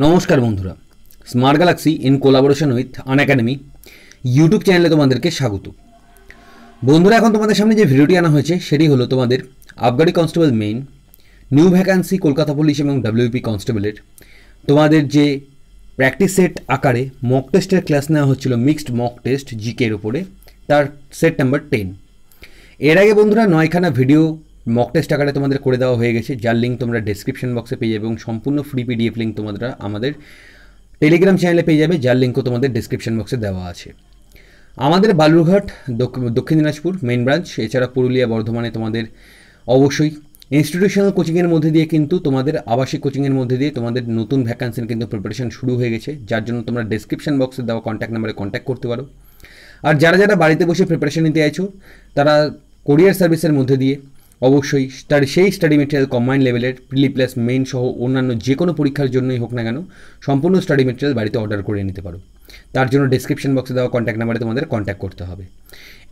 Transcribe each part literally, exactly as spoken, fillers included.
नमस्कार बंधुरा smart galaxy in collaboration with Unacademy YouTube चैनले तुम्हादेरके स्वागत। बंधुरा एखन तुम्हादेर सामने जो भिडियोटी आना होयेछे सेटी हलो तुम्हादेर आबगारी constable main new vacancy Kolkata police एबं डब्ल्यूपी कन्स्टेबलेर तुम्हादेर जे प्रैक्टिस सेट आकारे मक टेस्टेर क्लास नेওয়া হচ্ছিল मिक्सड मक टेस्ट जिके एर उपरे तार सेट नम्बर टेन एर आगे बंधुरा नयखाना भिडियो मक टेस्ट आकारे तुम्हादेर करे देवा हये गेछे जार लिंक तोमरा डेसक्रिप्शन बक्से पेये जाबे एबं सम्पूर्ण फ्री पीडिएफ लिंक तोमरा आमादेर टेलिग्राम चैनेले पेये जाबे जार लिंकও तोमरा डेसक्रिप्शन बक्से देवा आछे। आमादेर बालुरघाट दक्षिण दिनाजपुर मेन ब्रांच एछाड़ा पुरुलिया बर्धमाने तोमादेर अवश्यई इन्स्टिट्यूशनल कोचिंगের मध्य दिए किन्तु तोमादेर आवासिक कोचिंगের मध्य दिए तोमादेर नतून भ्याकेंसिर किन्तु प्रिपारेशन शुरू हये गेछे जार जन्य तोमरा डेसक्रिप्शन बक्से देवा कन्टैक्ट नम्बरे कन्टैक्ट करते पारो। आर जारा जारा बाड़ीते बसे प्रिपारेशन निते आइछो तारा कोरियर सार्विसेर मध्य दिए अवश्य स्टाडी से study material combined level prelim plus main सह अन्य जेको परीक्षार जन्य होक ना केन सम्पूर्ण स्टाडी मेटेरियल बाड़ीते अर्डर कर निते पारो। तार जन्य डेसक्रिप्शन बक्से देवा कन्टैक्ट नम्बरे तोमादेर कन्टैक्ट करते हबे।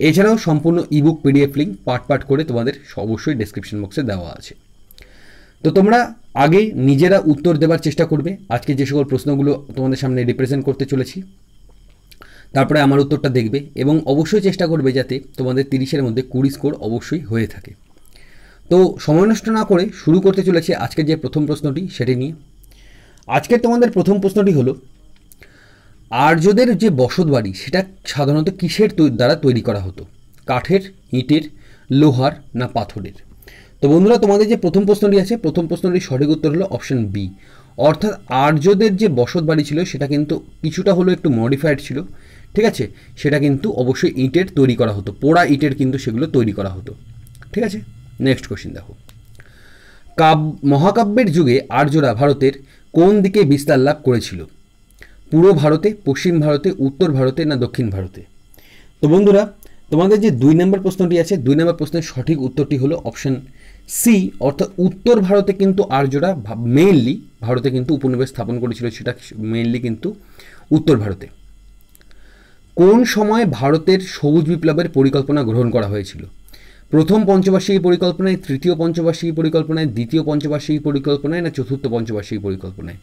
एछाड़ाओ सम्पूर्ण ebook PDF link part part करे तोमादेर अवश्य डेसक्रिप्शन बक्से देवा आछे। तो तोमरा आगे निजेरा उत्तर देवार चेष्टा करबे आजके जे सकल प्रश्नगुलो तोमादेर सामने रिप्रेजेंट करते चलेछि तारपरे आमार उत्तरटा देखबे एबं अवश्य चेष्टा करबे जाते तोमादेर तीस एर मध्ये बीस स्कोर अवश्य हये थाके। तो समय नष्ट ना करे शुरू करते चले आजके जे प्रथम प्रश्नटी सेटी निये। आजके तोमादेर प्रथम प्रश्नटी हलो आर्यदेर जे बसत बाड़ी सेटा साधारणत किसेर द्वारा तैरी करा हतो काठेर ईंटेर लोहार ना पाथरेर। तो बंधुरा तोमादेर जे प्रथम प्रश्नटी आछे प्रथम प्रश्नटी सठिक उत्तर हलो अपशन बी अर्थात आर्यदेर जे बसत बाड़ी छिलो सेटा किन्तु किछुटा हलो एकटु मडिफाइड छिलो ठीक आछे सेटा किन्तु अवश्यई ईंटेर तैरी करा हतो पोड़ा ईंटेर किन्तु सेगुलो तैरी करा हतो ठीक आछे। नेक्स्ट क्वेश्चन देखो काब महाकाब्यर जुगे आर्यरा भारतेर कोन दिके विस्तार लाभ करेछिलो पूर्व भारते पश्चिम भारते उत्तर भारते ना दक्षिण भारते। तो बंधुरा तुम्हादेर जे दुई नम्बर प्रश्नटी आछे दुई नम्बर प्रश्नेर सठिक उत्तरटी हलो अपशन सी अर्थात उत्तर भारते किन्तु आर्यरा मेनलि भारते किन्तु उपनिवेश स्थापन करेछिलो सेटा मेनलि किन्तु उत्तर भारते। कोन समय भारतेर सबुज विप्लबेर परिकल्पना ग्रहण करा हयेछिलो प्रथम पंचवार्षिकी परिकल्पनाय तृतीय पंचवार्षिकी परिकल्पनाय द्वितीय पंचवार्षिकी परिकल्पनाय ना चतुर्थ पंचवार्षिकी परिकल्पनाय।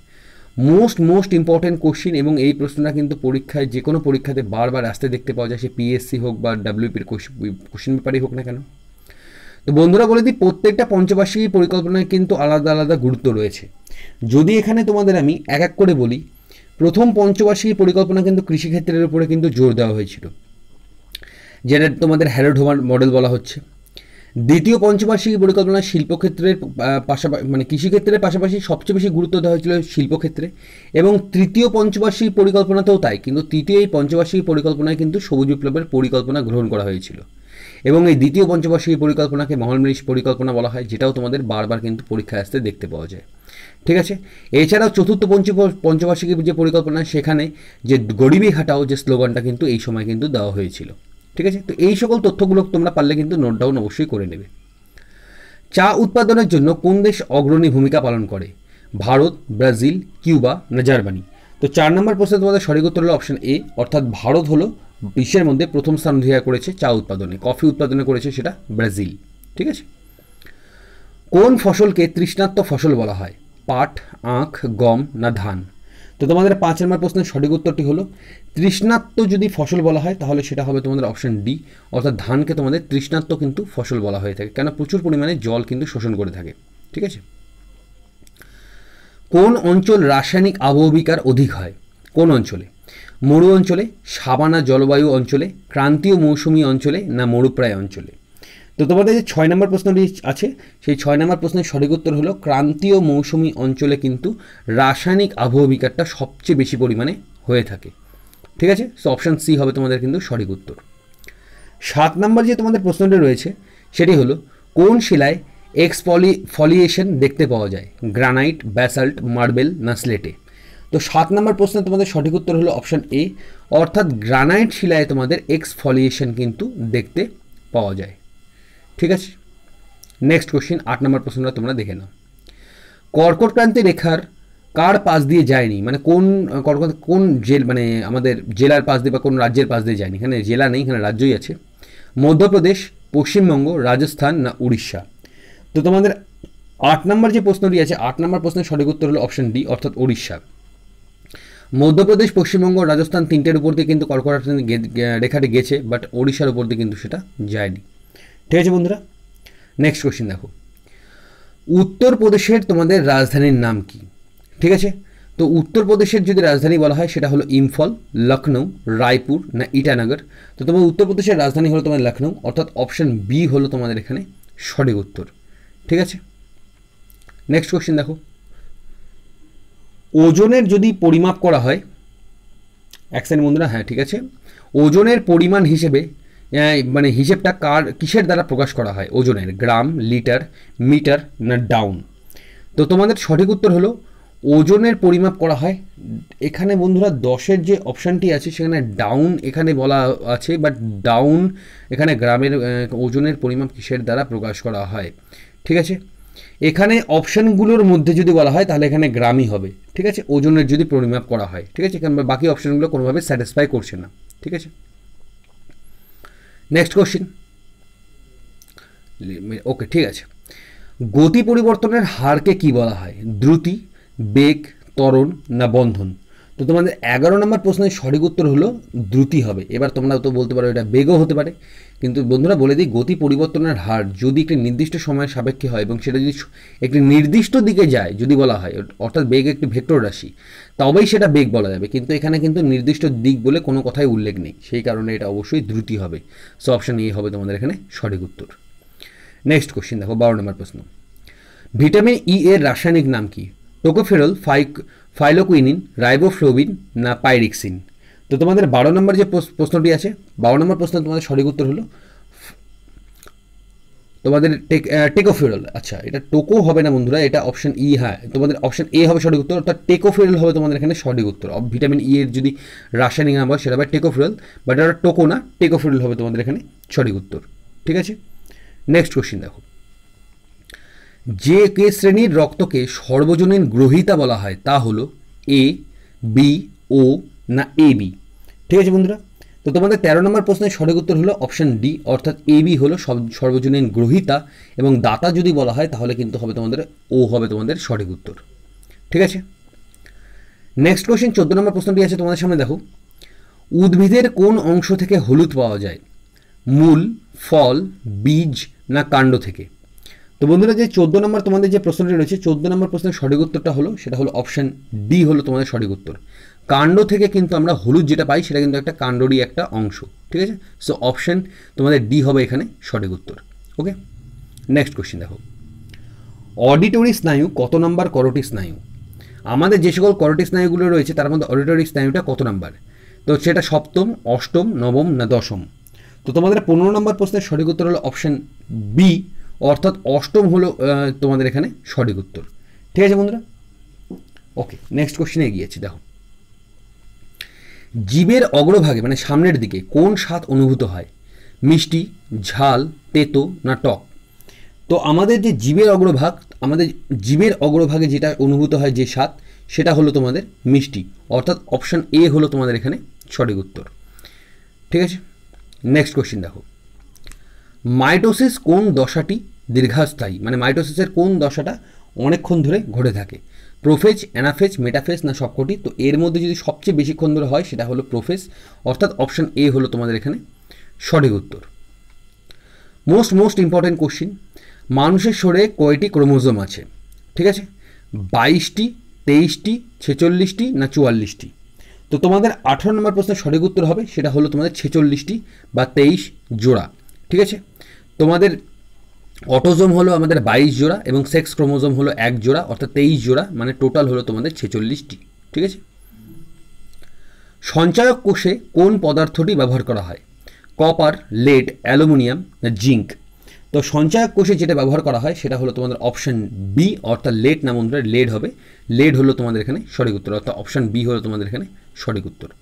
मोस्ट मोस्ट इम्पोर्टेंट क्वेश्चन एवं ये प्रश्नटा किन्तु परीक्षाय जे कोनो परीक्षाते बार बार आसते देखते पाओया जाय पीएससी होक बा डब्ल्यूपीर क्वेश्चन पेपारई होक ना केन। तो बंधुरा बोले दिई प्रत्येकटा पंचवार्षिकी परिकल्पनाय किन्तु आलादा आलादा गुरुत्व रयेछे। यदि एखाने तोमादेर आमि एक एक करे बोली प्रथम पंचवार्षिकी परिकल्पना किन्तु कृषि क्षेत्रेर उपरे किन्तु जोर देওয়া হয়েছিল जेटा तोमादेर हैरोड होवार मडेल बला हच्छे। द्वितीय पंचवार्षिकी परिकल्पना शिल्प क्षेत्रेर पाशापाशि माने कृषि क्षेत्रेर पाशापाशि सबचेये बेशी गुरुत्व देওয়া হয়েছিল शिल्प क्षेत्रे एबं तृतीय पंचवार्षिकी परिकल्पनातेও ताई किन्तु तृतीय पंचवार्षिकी परिकल्पनाय किन्तु सबुज विप्लबের परिकल्पना ग्रहण करा হয়েছিল এবং এই দ্বিতীয় पंचवार्षिकी परिकल्पनाকে মহলমনীষ परिकल्पना বলা হয় যেটাও তোমাদের বারবার কিন্তু পরীক্ষায় আসতে দেখতে পাওয়া যায় ঠিক আছে। এছাড়াও চতুর্থ পঞ্চ পঞ্চবার্ষিকী যে পরিকল্পনা সেখানে যে গরিবি হটাও যে স্লোগানটা কিন্তু এই সময় কিন্তু দেওয়া হয়েছিল ठीक है। तो ये सकल तथ्यगुलो तुम्हारा पारले किन्तु नोट डाउन अवश्य करे नेबे। चा उत्पादनेर जन्य कोन देश अग्रणी भूमिका पालन करे भारत ब्राजिल किउबा ना जार्मानी। तो चार नम्बर प्रश्न तुम्हारा सठिक उत्तर हलो अपशन ए अर्थात भारत हलो विश्वेर मध्य प्रथम स्थान अधिकार करेछे चा उत्पादने कफि उत्पादने करेछे सेटा ब्राजिल ठीक है। कोन फसलके तृष्णार्त फसल बला हय पाट आँख गम ना धान। तो तुम्हारे पाँच नम्बर प्रश्न सठिक उत्तरटी हलो तृष्णार्त जो फसल बला है तो सेटा हबे तुम्हारे अपशन डी अर्थात धान के तुम्हारे तृष्णार्त किन्तु फसल बला हये थाके कारण प्रचुर परिमाणे जल किन्तु शोषण करे थाके ठीक आछे। कोन अंचल रासायनिक आबहबिकार अधिक हय कोन अंचले मरु अंचले सावाना जलवायु अंचले क्रांतीय मौसुमी अंचले ना मरुप्राय अंचले। तो तुम्हारे छय नम्बर प्रश्नटी आछे सेई छय नम्बर प्रश्नेर सठिक उत्तर हलो क्रांतीय मौसुमी अंचले किन्तु रासायनिक आबहबिकारटा सबचेये बेशी परिमाणे हये थाके ठीक है। सो अपशन सी है तुम्हारे किन्तु सठिक उत्तर। सात नम्बर जो तुम्हारे प्रश्नटी रयेछे सेटी हलो कोन शिलाय एक्सफोलिएशन देखते पावा जाए ग्रानाइट बैसाल्ट मार्बल ना स्लेटे। तो सात नम्बर प्रश्न तुम्हारे सठिक उत्तर हलो अपशन ए अर्थात ग्रानाइट शिलाय तुम्हारे एक्सफोलिएशन किन्तु देखते पावा जाए ठीक है। नेक्स्ट क्वेश्चन आठ नम्बर प्रश्न तुम्हारा देखे नाओ कर्कट क्रांति रेखार कार पास दिए जाए माने कौन जेल माने जेलार पास दिए कोन राज्येर पास दिए जाए जेला नहीं राज्य ही आछे मध्य प्रदेश पश्चिमबंग राजस्थान ना उड़ीसा। तो तुम्हारे आठ नम्बर जो प्रश्नटी आछे आठ नम्बर प्रश्न सठिक उत्तर हलो अपशन डी अर्थात उड़ीसा। मध्य प्रदेश पश्चिमबंग राजस्थान तीनटेर ऊपर दिए क्योंकि कल करा रेखाटी गेछे बाट ओड़िशार ऊपर दिए क्योंकि सेटा जायनि। ठीक है बंधुरा, नेक्स्ट क्वेश्चन देखो, उत्तर प्रदेशेर तुम्हारे राजधानीर नाम कि? ठीक है, तो उत्तर प्रदेशेर जो राजधानी बला है सेटा हलो इम्फल, लखनऊ, रायपुर ना ईटानगर। तो तुम्हारे उत्तर प्रदेशेर राजधानी हलो तुम्हारे लखनऊ, अर्थात अपशन बी हलो तुम्हारे एखाने सठिक उत्तर। ठीक है, नेक्स्ट क्वेश्चन देखो, ओजोनेर यदि परिमाप करा हय एक सेकेंड बंधुरा, हाँ ठीक है, ओजोनेर परिमाण हिसेबे माने हिसेबटा कार किसेर द्वारा प्रकाश करा हय? ओजोनेर ग्राम, लिटार, मीटार ना डाउन? तो तुम्हारे सठिक उत्तर हलो ओजोनेर परिमाप करा हय। एखाने बंधुरा दशेर जे अपशनटी आछे सेखाने डाउन एखाने बला आछे, बाट डाउन एखाने ग्रामेर ओजोनेर परिमाप किसेर द्वारा प्रकाश करा हय? ठीक है, एखाने अपशनगुलोर मध्य जो बला है ताहले एखाने ग्रामी होबे। ठीक है, ओजोनेर जो परिमाप करा हय। ठीक है, एखाने बाकी अपशनगुलो कोनोभाबे सैटिस्फाई करछे ना। ठीक है, नेक्स्ट क्वेश्चन ओके। ठीक है, गति परिवर्तनेर हार के कि बला हय? द्रुति, बेग, त्वरण ना बंधन? तो तुम्हारे एगारो नम्बर प्रश्न सठिक उत्तर हलो द्रुति है। एबार तुम्हारा तो बोलते पारो एटा बेगो होते पारे, किन्तु बंधुरा बोले दी गति परिवर्तनेर हार जो एक निर्दिष्ट समय सापेक्षे हय एबं सेटा यदि एक निर्दिष्ट दिके जाय यदि बला हय, अर्थात बेग एक भेक्टर राशि, तबेई सेटा बेग बला जाबे, किन्तु एखाने किन्तु निर्दिष्ट दिक बोले कोनो कथाई उल्लेख नेई, सेई कारणे एटा अवश्यई द्रुति हबे। सो अपशन ए हबे तुम्हारे एखाने सठिक उत्तर। नेक्स्ट क्वेश्चन देखो, बारो नम्बर प्रश्न, ভিটামিন ই এর रासायनिक नाम कि? टोकोफेरल, फाइक फाइलोकुइनिन, राइबोफ्लोविन ना पाइरिक्सिन? तो तुम्हारे बारो नम्बर जो प्रश्नटी आछे बारो नम्बर प्रश्न तुम्हारे सठिक उत्तर हलो तुम्हारे टेक टेकोफेरल। अच्छा, ये टोको होबे ना बंधुरा, ये अपशन इ है तुम्हारे, अपशन ए होबे सठिक उत्तर, अर्थात टेकोफेरल होबे तुम्हारे एखाने सठिक उत्तर। भिटामिन इ एर जो रासायनिक नाम है सेटा टेकोफेरल, बाट एटा टोको ना, टेकोफेरल होबे तुम्हारे एखाने सठिक उत्तर। ठीक है, नेक्स्ट क्वेश्चन देखो, जे के श्रेणी रक्त के सर्वजनीन ग्रहीता बला है ता हलो ए, बी, ओ ना ए बी? ठीक है बंधुरा, तो तुम्हारे तेरह नम्बर प्रश्न सठिक उत्तर हलो अपशन डी, अर्थात ए बी हलो सर्वजनीन ग्रहीता और दाता जो बला है ताहले किन्तु हबे तुम्हारे ओ हबे तुम्हारे सठिक उत्तर। ठीक है, नेक्स्ट क्वेश्चन चौदह नम्बर प्रश्नटी आछे तुम्हारे सामने देखो, उद्भिदेर कोन अंश थेके हलुद पावा जाय? मूल, फल, बीज ना कांड थेके? तो बंधुरा जो चौदह नम्बर तुम्हारे जो प्रश्नटी रही है चौदह नम्बर प्रश्न सठिक उत्तर हलो से हलो अपशन डी हलो तुम्हारे सठिक उत्तर। कांड थेके किन्तु आमरा हलुद जेटा पाई सेटा किन्तु एकटा कांडोरी एकटा अंश। ठीक है, सो अपशन तुम्हारे डी होबे एखाने सठिक उत्तर। ओके, नेक्स्ट क्वेश्चन देखो, अडिटरी स्नायु कत नम्बर करटी स्नायु? आमादेर जे सकल करटी स्नायुगुलो रयेछे तार मध्य अडिटरी स्नायुटा कत नम्बर? तो सेटा सप्तम, अष्टम, नवम ना दशम? तो तुम्हारे पंद्रह नम्बर प्रश्न सठिक उत्तर हलो अपशन बी, अर्थात अष्टम हलो तुम्हारे एखाने सठिक उत्तर। ठीक है बंधुरा, ओके, नेक्स्ट क्वेश्चन एगिए आछि देखो, जीवेर अग्रभागे माने सामनेर दिके कोन स्वाद अनुभूत हय? मिष्टि, झाल, तेतो ना टक? तो आमादेर जे जीवेर अग्रभाग आमादेर जीवेर अग्रभागे जेटा अनुभूत हय जे स्वाद सेटा हलो तुम्हारे मिष्टि, अर्थात अपशन ए हलो तुम्हारे एखाने सठिक उत्तर। ठीक है, नेक्स्ट क्वेश्चन देखो, माइटोसिस कोन दशाटी दीर्घस्थायी? माने माइटोसिसेर कोन दशाटा अनेकक्षण धरे घटे थाके? प्रोफेज, एनाफेज, मेटाफेज ना सबकटी? तो एर मध्य जो सबचेये बेशिक्षण धरे हय सेटा हलो प्रोफेज, अर्थात अपशन ए हलो तुम्हारे एखाने सठिक उत्तर। मोस्ट मोस्ट इम्पर्टेंट क्वेश्चन, मानुषेर शरीरे कयटी क्रोमोजोम आछे? ठीक आछे, बाईशटी, तेईशटी, छेचल्लिशटी ना चुयाल्लिशटी? तो तुम्हारे अठारो नम्बर प्रश्न सठिक उत्तर हबे सेटा हलो तुम्हारे छेचल्लिशटी बा तेईश जोड़ा। ठीक है, तुम्हारे अटोजोम हलो हमारे बाईश जोड़ा और सेक्स क्रोमोजोम हलो एक जोड़ा, अर्थात तेईस जोड़ा, माने टोटाल हलो तुम्हारे छेचल्लिशटी। ठीक है, संचायक कोषे कौन पदार्थटी व्यवहार करा हय? कपार, लेड, अ্যালুমিনিয়াম ना जिंक? तो संचायक कोषे जेटा व्यवहार करा हय सेटा हलो तुम्हारे अपशन बी, अर्थात लेड ना बंधुरा लेड हबे, लेड हलो तुम्हारे एखाने सठिक उत्तर, अर्थात अपशन बी हलो तुम्हारे एखाने सठिक उत्तर।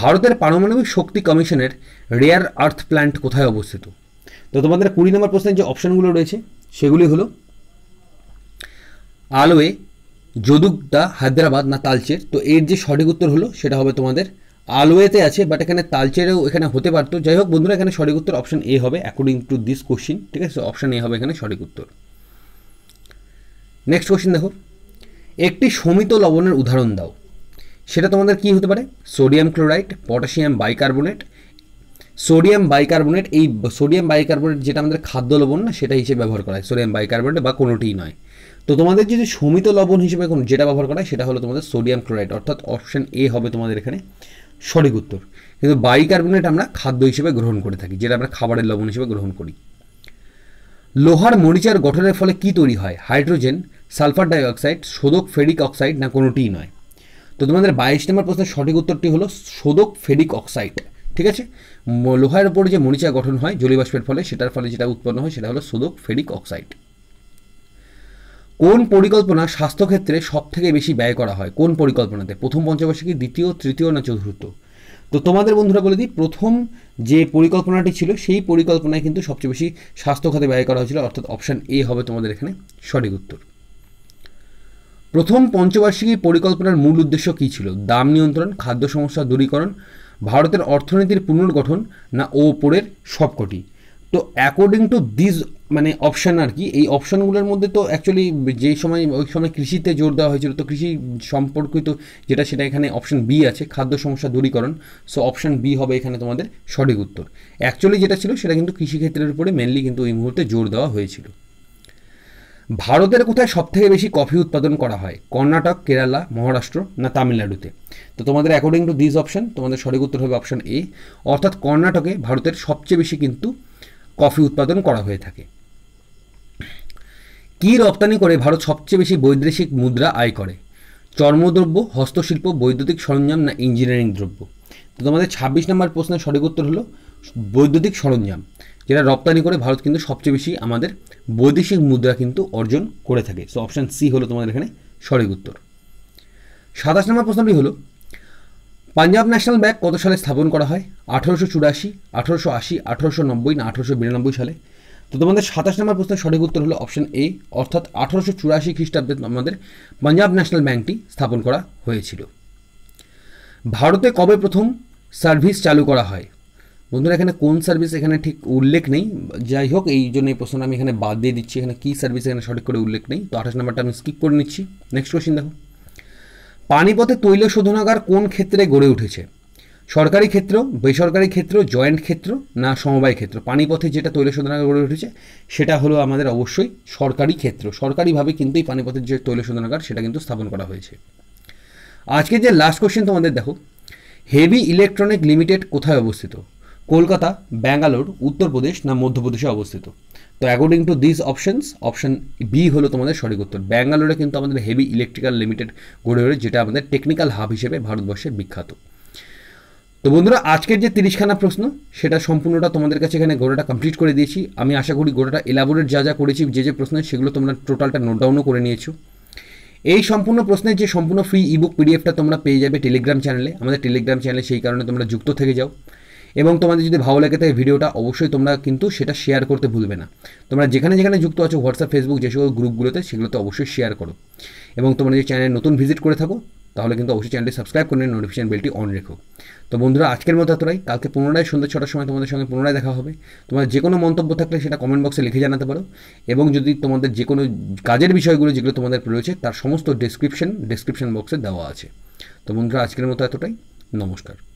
भारतेर पारमाणविक शक्ति कमिशनेर रेयर आर्थ प्लांट कोथाय अवस्थित? तो तुम्हारे बीस नम्बर प्रश्न जो अपशनगुलो रयेछे सेगुली हलो आलोए, जोदुग्दा, हैदराबाद ना तालचेर? तो एर जो सठिक उत्तर हलो सेटा हबे तुम्हारे आलोएते आछे, बाट एखाने तालचेरेओ एखाने होते पारतो। जाइ होक बंधुरा, एखाने सठिक उत्तर अपशन ए हबे अकॉर्डिंग टू दिस क्वेश्चन। ठीक है, सो अपशन ए हबे एखाने सठिक उत्तर। नेक्स्ट क्वेश्चन देखो, एकटी शमित लवणेर उदाहरण दाओ। সেটা তোমাদের কি হতে পারে sodium chloride potassium bicarbonate sodium bicarbonate এই সোডিয়াম বাইকার্বনেট যেটা আমাদের খাদ্য লবণ না সেটা হিসেবে ব্যবহার করা হয় সোডিয়াম বাইকার্বনেট বা কোনোটিই নয়। তো তোমাদের যদি সমিত লবণ হিসেবে কোনো যেটা ব্যবহার করা হয় সেটা হলো তোমাদের সোডিয়াম ক্লোরাইড অর্থাৎ অপশন এ হবে তোমাদের এখানে সঠিক উত্তর। কিন্তু বাইকার্বনেট আমরা খাদ্য হিসেবে গ্রহণ করে থাকি যেটা আমরা খাবারের লবণ হিসেবে গ্রহণ করি। লোহার মরিচার গঠনের ফলে কী তৈরি হয় হাইড্রোজেন সালফার ডাইঅক্সাইড সোডক ফেরিক অক্সাইড না কোনোটিই নয়। তো তোমাদের বাইশ নম্বর প্রশ্নের সঠিক উত্তরটি হলো সোডক ফেরিক অক্সাইড। ঠিক আছে লোহার উপরে যে মরিচা গঠন হয় জলীয়বাষ্পের ফলে সেটার ফলে যেটা উৎপন্ন হয় সেটা হলো সোডক ফেরিক অক্সাইড। কোন পরিকল্পনা স্বাস্থ্যক্ষেত্রে সবথেকে বেশি ব্যয় করা হয় কোন পরিকল্পনাতে প্রথম পঞ্চবার্ষিকী দ্বিতীয় তৃতীয় না চতুর্থ। তো তোমাদের বন্ধুরা বলে দিই প্রথম যে পরিকল্পনাটি ছিল সেই পরিকল্পনায় কিন্তু সবচেয়ে বেশি স্বাস্থ্য খাতে ব্যয় করা হয়েছিল অর্থাৎ অপশান এ হবে তোমাদের এখানে সঠিক উত্তর। প্রথম পঞ্চবার্ষিকী পরিকল্পনার মূল উদ্দেশ্য কী ছিল দাম নিয়ন্ত্রণ খাদ্য সমস্যা দূরীকরণ ভারতের অর্থনীতির পুনর্গঠন না ওপরের সবকটি। তো অ্যাকর্ডিং টু দিস মানে অপশান আর কি এই অপশানগুলোর মধ্যে তো অ্যাকচুয়ালি যে সময় ওই সময় কৃষিতে জোর দেওয়া হয়েছিল তো কৃষি সম্পর্কিত যেটা সেটা এখানে অপশান বি আছে খাদ্য সমস্যা দূরীকরণ। সো অপশান বি হবে এখানে তোমাদের সঠিক উত্তর। অ্যাকচুয়ালি যেটা ছিল সেটা কিন্তু কৃষিক্ষেত্রের উপরে মেনলি কিন্তু এই মুহূর্তে জোর দেওয়া হয়েছিল। ভারতের কোথায় সবথেকে বেশি কফি উৎপাদন করা হয় কর্ণাটক কেরালা মহারাষ্ট্র না তামিলনাড়ুতে। তো তোমাদের অ্যাকর্ডিং টু দিস অপশান তোমাদের সঠিক উত্তর হবে অপশান এ অর্থাৎ কর্ণাটকে ভারতের সবচেয়ে বেশি কিন্তু কফি উৎপাদন করা হয়ে থাকে। কী রপ্তানি করে ভারত সবচেয়ে বেশি বৈদেশিক মুদ্রা আয় করে চর্মদ্রব্য হস্তশিল্প বৈদ্যুতিক সরঞ্জাম না ইঞ্জিনিয়ারিং দ্রব্য। তো তোমাদের ছাব্বিশ নম্বর প্রশ্নের সঠিক উত্তর হলো বৈদ্যুতিক সরঞ্জাম যেটা রপ্তানি করে ভারত কিন্তু সবচেয়ে বেশি আমাদের বৈদেশিক মুদ্রা কিন্তু অর্জন করে থাকে। সো অপশান সি হলো তোমাদের এখানে সঠিক উত্তর। সাতাশ নম্বর প্রশ্নটি হলো পাঞ্জাব ন্যাশনাল ব্যাংক কত সালে স্থাপন করা হয় আঠারোশো চুরাশি আঠারোশো আশি আঠারোশো নব্বই না আঠারোশো বিরানব্বই সালে। তো তোমাদের সাতাশ নম্বর প্রশ্নের সঠিক উত্তর হলো অপশান এ অর্থাৎ আঠারোশো চুরাশি খ্রিস্টাব্দে আমাদের পাঞ্জাব ন্যাশনাল ব্যাংকটি স্থাপন করা হয়েছিল। ভারতে কবে প্রথম সার্ভিস চালু করা হয় বন্ধুরা এখানে কোন সার্ভিস এখানে ঠিক উল্লেখ নেই যাই হোক এই জন্য এই প্রশ্নটা আমি এখানে বাদ দিয়ে দিচ্ছি এখানে কী সার্ভিস এখানে সঠিক করে উল্লেখ নেই। তো আঠাশ নম্বরটা আমি স্কিপ করে নিচ্ছি। নেক্সট কোয়েশ্চেন দেখো পানিপথে তৈল শোধনাগার কোন ক্ষেত্রে গড়ে উঠেছে সরকারি ক্ষেত্র বেসরকারি ক্ষেত্র জয়েন্ট ক্ষেত্র না সমবায় ক্ষেত্র। পানিপথে যেটা তৈল শোধনাগার গড়ে উঠেছে সেটা হলো আমাদের অবশ্যই সরকারি ক্ষেত্র সরকারিভাবে কিন্তু এই পানিপথের যে তৈল শোধনাগার সেটা কিন্তু স্থাপন করা হয়েছে। আজকে যে লাস্ট কোয়েশ্চেন তোমাদের দেখো হেভি ইলেকট্রনিক লিমিটেড কোথায় অবস্থিত কলকাতা ব্যাঙ্গালোর উত্তরপ্রদেশ না মধ্যপ্রদেশে অবস্থিত। তো according to this options option B হলো তোমাদের সঠিক উত্তর ব্যাঙ্গালোরে কিন্তু আমাদের হেভি ইলেকট্রিক্যাল লিমিটেড গড়ে ওঠে যেটা আমাদের টেকনিক্যাল হাব হিসেবে ভারতবর্ষে বিখ্যাত। তো বন্ধুরা আজকের যে তিরিশখানা প্রশ্ন সেটা সম্পূর্ণটা তোমাদের কাছে এখানে গোটাটা কমপ্লিট করে দিয়েছি। আমি আশা করি গোটাটা এলাবোরেট যা যা করেছি যে যে প্রশ্ন সেগুলো তোমরা টোটালটা নোট ডাউনও করে নিয়েছো। এই সম্পূর্ণ প্রশ্নের যে সম্পূর্ণ ফ্রি ইবুক পিডিএফটা তোমরা পেয়ে যাবে টেলিগ্রাম চ্যানেলে আমাদের টেলিগ্রাম চ্যানেলে সেই কারণে তোমরা যুক্ত থেকে যাও এবং তোমাদের যদি ভালো লাগে তাই ভিডিওটা অবশ্যই তোমরা কিন্তু সেটা শেয়ার করতে ভুলবে না। তোমরা যেখানে যেখানে যুক্ত আছো হোয়াটসঅ্যাপ ফেসবুক যে সকল গ্রুপগুলোতে সেগুলোতে অবশ্যই শেয়ার করো এবং তোমরা যদি চ্যানেলে নতুন ভিজিট করে থাকো তাহলে কিন্তু অবশ্যই চ্যানেলটি সাবস্ক্রাইব করে নোটিফিকেশন বেলটি অন রেখো। তো বন্ধুরা আজকের মতো এতটাই কালকে পুনরায় সন্ধ্যা ছটার সময় তোমাদের সঙ্গে পুনরায় দেখা হবে। তোমাদের যে কোনো মন্তব্য থাকলে সেটা কমেন্ট বক্সে লিখে জানাতে পারো এবং যদি তোমাদের যে কোনো কাজের বিষয়গুলো যেগুলো তোমাদের রয়েছে তার সমস্ত ডেসক্রিপশন ডেসক্রিপশন বক্সে দেওয়া আছে। তো বন্ধুরা আজকের মতো এতটাই নমস্কার।